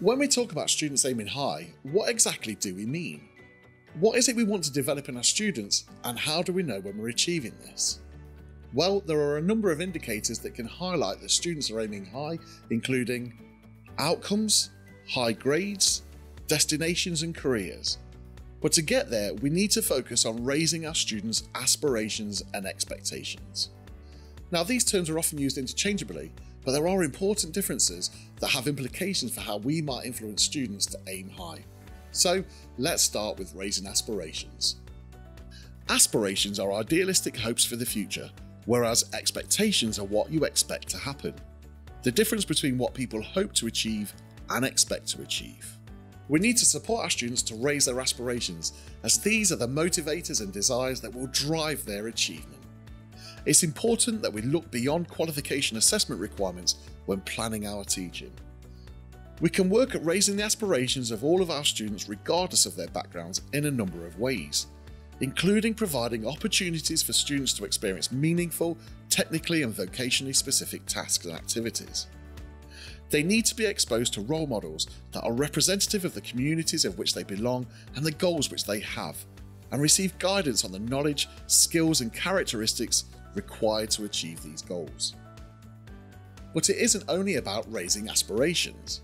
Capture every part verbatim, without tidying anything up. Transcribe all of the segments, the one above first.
When we talk about students aiming high, what exactly do we mean? What is it we want to develop in our students, and how do we know when we're achieving this? Well, there are a number of indicators that can highlight that students are aiming high, including outcomes, high grades, destinations and careers. But to get there, we need to focus on raising our students' aspirations and expectations. Now, these terms are often used interchangeably, but there are important differences that have implications for how we might influence students to aim high. So let's start with raising aspirations. Aspirations are idealistic hopes for the future, whereas expectations are what you expect to happen. The difference between what people hope to achieve and expect to achieve. We need to support our students to raise their aspirations, as these are the motivators and desires that will drive their achievement. It's important that we look beyond qualification assessment requirements when planning our teaching. We can work at raising the aspirations of all of our students regardless of their backgrounds in a number of ways, including providing opportunities for students to experience meaningful, technically and vocationally specific tasks and activities. They need to be exposed to role models that are representative of the communities of which they belong and the goals which they have, and receive guidance on the knowledge, skills and characteristics required to achieve these goals. But it isn't only about raising aspirations.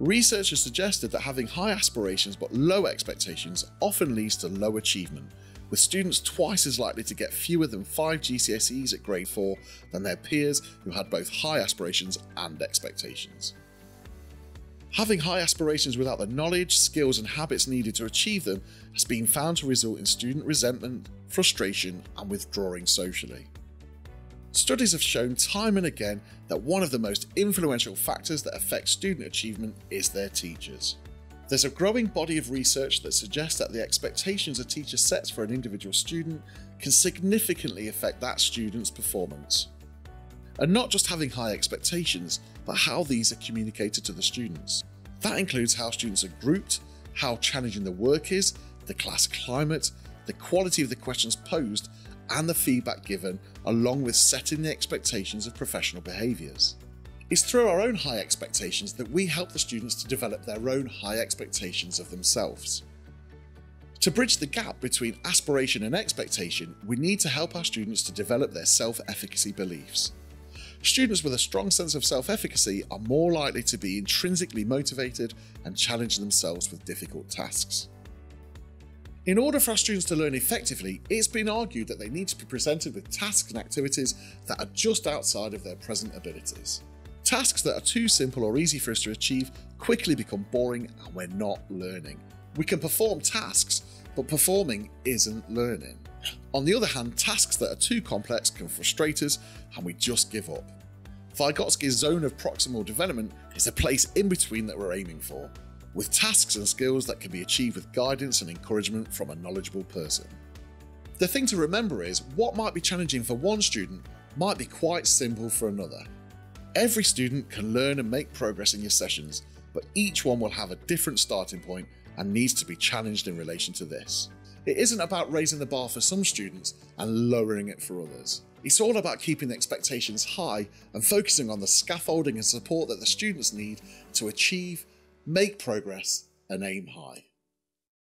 Research has suggested that having high aspirations but low expectations often leads to low achievement, with students twice as likely to get fewer than five G C S Es at grade four than their peers who had both high aspirations and expectations. Having high aspirations without the knowledge, skills and habits needed to achieve them has been found to result in student resentment, frustration and withdrawing socially. Studies have shown time and again that one of the most influential factors that affects student achievement is their teachers. There's a growing body of research that suggests that the expectations a teacher sets for an individual student can significantly affect that student's performance. And not just having high expectations, but how these are communicated to the students. That includes how students are grouped, how challenging the work is, the class climate, the quality of the questions posed, and the feedback given, along with setting the expectations of professional behaviours. It's through our own high expectations that we help the students to develop their own high expectations of themselves. To bridge the gap between aspiration and expectation, we need to help our students to develop their self-efficacy beliefs. Students with a strong sense of self-efficacy are more likely to be intrinsically motivated and challenge themselves with difficult tasks. In order for our students to learn effectively, it's been argued that they need to be presented with tasks and activities that are just outside of their present abilities. Tasks that are too simple or easy for us to achieve quickly become boring and we're not learning. We can perform tasks, but performing isn't learning. On the other hand, tasks that are too complex can frustrate us and we just give up. Vygotsky's Zone of Proximal Development is a place in between that we're aiming for, with tasks and skills that can be achieved with guidance and encouragement from a knowledgeable person. The thing to remember is, what might be challenging for one student might be quite simple for another. Every student can learn and make progress in your sessions, but each one will have a different starting point and needs to be challenged in relation to this. It isn't about raising the bar for some students and lowering it for others. It's all about keeping the expectations high and focusing on the scaffolding and support that the students need to achieve, make progress, and aim high.